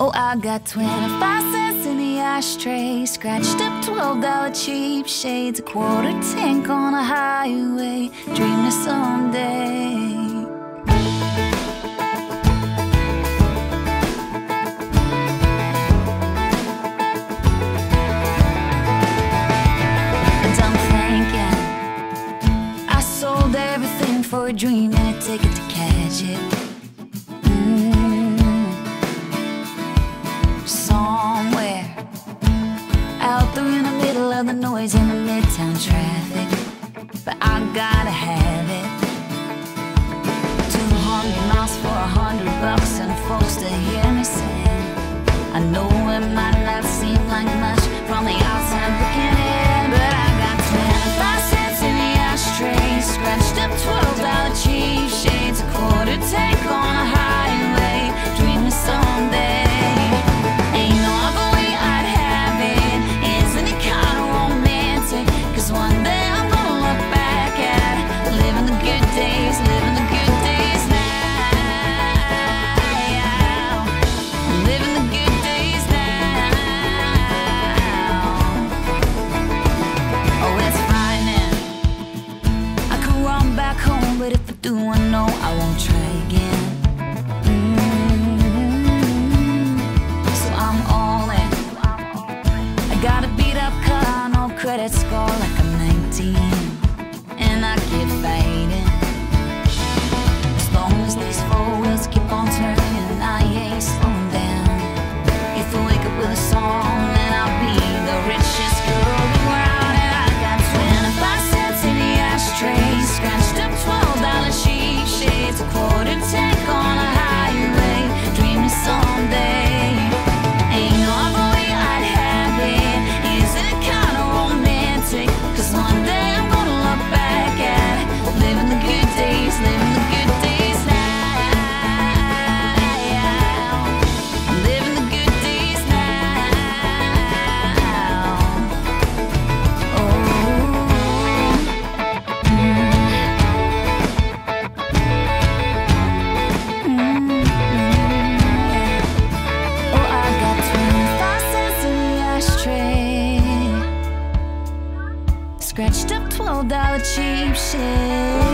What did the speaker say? Oh, I got 25 cents in the ashtray, scratched up $12 cheap shades, a quarter tank on a highway, dreamin' of someday. I'm thinking I sold everything for a dream and a ticket to catch it. Out there in the middle of the noise in the midtown traffic, but I gotta have it. 200 miles for $100 and folks to hear me sing. I know it might not seem like much from the outside looking in, but I got 25 cents in the ashtray, scratched up $12 cheap shades, a quarter tank on a highway, dreaming someday. But if I do, I know I won't try again. So I'm all in. I got a beat up car, no credit score, like I'm 19, and I keep fighting. As long as these four wheels keep on turning, I ain't slowing down. If I wake up with a song, then I'll be the richest girl in the world. And I got 25 cents in the ashtray, scratched up $12 cheap shades, a quarter tank on a highway, dreaming someday. Ain't no other way I'd have it. Isn't it kind of romantic? 'Cause one day I'm gonna look back at it, living the good days, living the good days now. Living the good days now. Oh. Scratched up $12 cheap shit.